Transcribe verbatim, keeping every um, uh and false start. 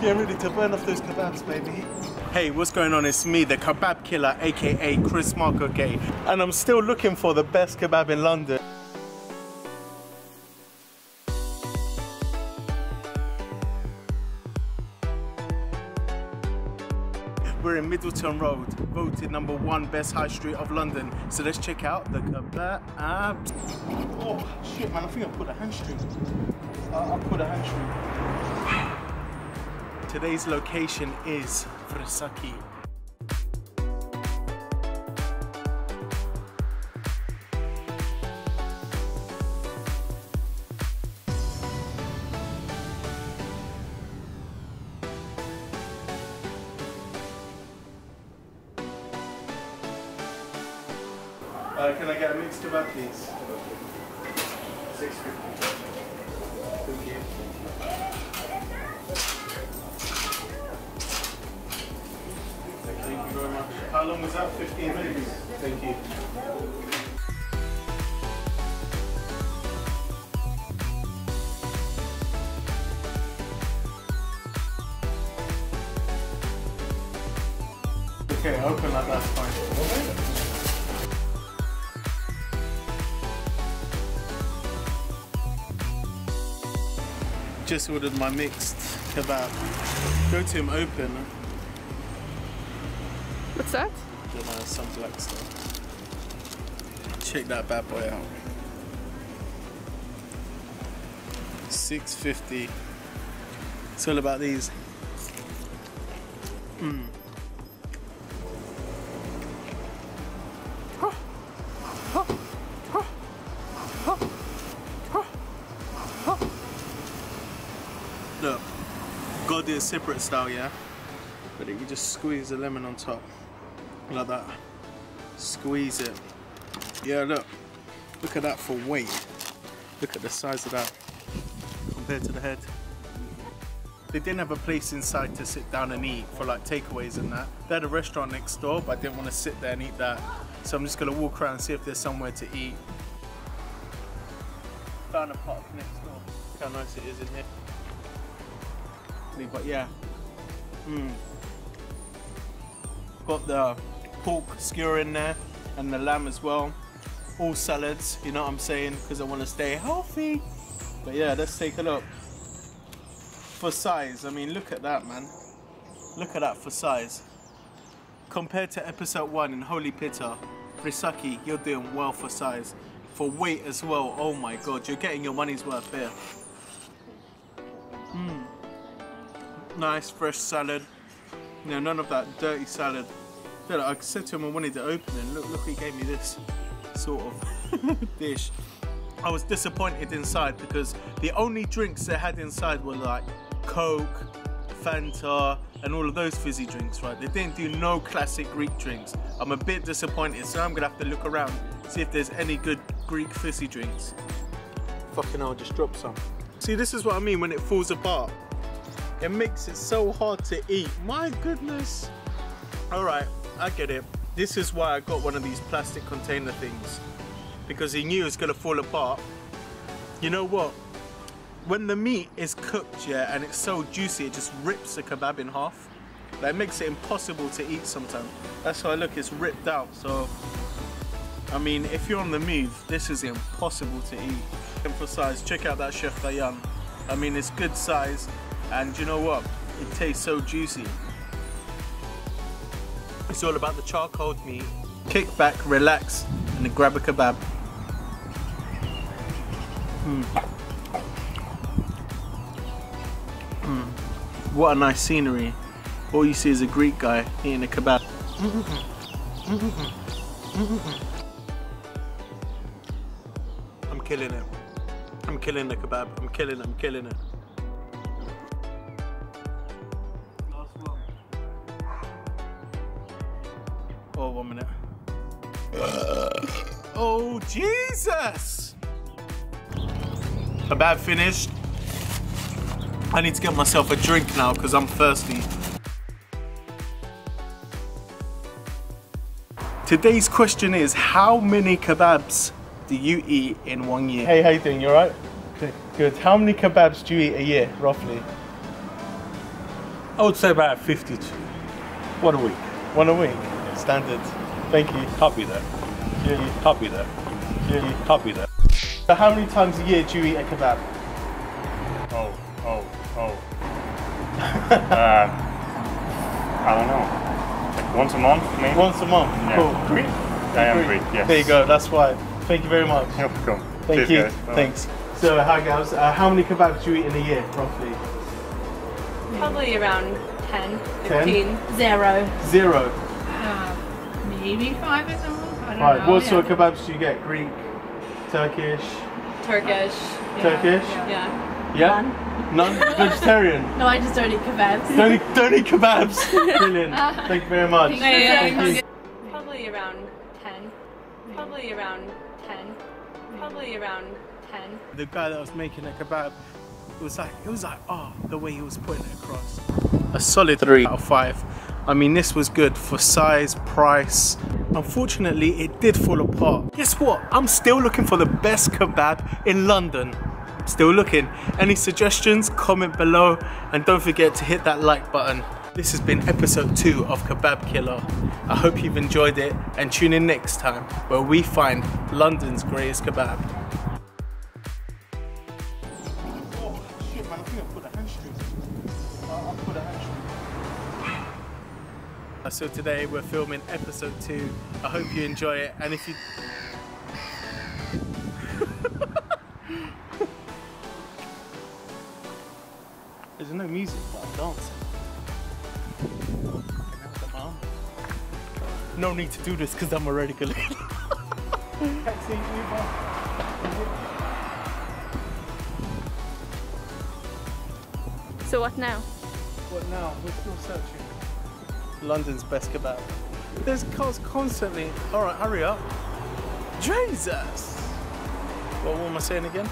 Get ready to burn off those kebabs, baby. Hey, what's going on? It's me, the Kebab Killer, aka Chris Marco Gay. And I'm still looking for the best kebab in London. We're in Middleton Road, voted number one best high street of London. So let's check out the kebabs. Oh, shit, man, I think I put a hamstring. I, I put a hamstring. Today's location is Vrisaki. Uh, can I get a mixed kebab, please? six fifty. Thank you. Thank you very much. How long was that? fifteen minutes? Thank you. Okay, open like that's fine. Okay. Just ordered my mixed kebab. Go to him open. What's that? I don't know, some black stuff. Check that bad boy out. six fifty. It's all about these. Mm. Look, gotta do a separate style, yeah? But you just squeeze the lemon on top. Like that. Squeeze it. Yeah, look. Look at that for weight. Look at the size of that compared to the head. They didn't have a place inside to sit down and eat for like takeaways and that. They had a restaurant next door, but I didn't want to sit there and eat that. So I'm just going to walk around and see if there's somewhere to eat. Found a park next door. Look how nice it is in here. But yeah. Mmm. Got the pork skewer in there and the lamb as well. All salads, you know what I'm saying? Because I want to stay healthy. But yeah, let's take a look. For size, I mean, look at that, man. Look at that for size. Compared to episode one in Holy Pitta, Vrisaki, you're doing well for size. For weight as well, oh my God, you're getting your money's worth here. Mmm. Nice, fresh salad. You know, none of that dirty salad. Look, I said to him I wanted to open it. Look, look, he gave me this sort of dish. I was disappointed inside because the only drinks they had inside were like Coke, Fanta, and all of those fizzy drinks, right? They didn't do no classic Greek drinks. I'm a bit disappointed, so I'm gonna have to look around, see if there's any good Greek fizzy drinks. Fucking hell, just drop some. See, this is what I mean when it falls apart. It makes it so hard to eat. My goodness. All right, I get it. This is why I got one of these plastic container things, because he knew it was gonna fall apart. You know what? When the meat is cooked, yeah, and it's so juicy, it just rips the kebab in half. That makes it impossible to eat sometimes. That's why, look, it's ripped out. So, I mean, if you're on the move, this is impossible to eat. And for size, check out that Chef Dayan. I mean, it's good size. And you know what? It tastes so juicy. It's all about the charcoal meat. Kick back, relax, and then grab a kebab. Mm. Mm. What a nice scenery. All you see is a Greek guy eating a kebab. Mm-mm-mm. Mm-mm-mm. Mm-mm-mm. I'm killing it. I'm killing the kebab. I'm killing it. I'm killing it. Oh, one minute. Oh, Jesus! Kebab finished. I need to get myself a drink now because I'm thirsty. Today's question is, how many kebabs do you eat in one year? Hey, how you doing? You alright? Good. How many kebabs do you eat a year, roughly? I would say about fifty-two. One a week. One a week. Standard. Thank you. Copy that. Yeah. Copy that. Yeah. Copy that. So how many times a year do you eat a kebab? Oh, oh, oh. uh, I don't know. Like once a month, maybe? Once a month. Yeah. Cool. Greek? I am Greek, yes. There you go, that's why. Thank you very much. You're welcome. Thank Cheers, you. Guys. Thanks. So, hi guys. Uh, how many kebabs do you eat in a year, roughly? Probably around ten, fifteen, ten? zero. Zero? Uh, maybe five or something. I don't right. know. What yeah. sort of kebabs do you get? Greek? Turkish? Turkish. Yeah. Turkish? Yeah. Yeah? None? None? Vegetarian? No, I just don't eat kebabs. Don't eat, don't eat kebabs! Brilliant. Thank you very much. Thank you. Thank you. Probably around ten. Probably around ten. Probably around ten. The guy that was making a kebab, it was like, it was like, oh, the way he was putting it across. A solid three out of five. I mean, this was good for size, price. Unfortunately, it did fall apart. Guess what? I'm still looking for the best kebab in London. Still looking. Any suggestions? Comment below. And don't forget to hit that like button. This has been episode two of Kebab Killer. I hope you've enjoyed it and tune in next time where we find London's greatest kebab. Oh shit, man, I think I put a hamstring. I put a hamstring. So today we're filming episode two. I hope you enjoy it, and if you... There's no music, but I'm dancing. No need to do this because I'm already good. Taxi, Uber. So what now? What now? We're still searching. London's best kebab. There's cars constantly. Alright, hurry up. Jesus! What, what am I saying again?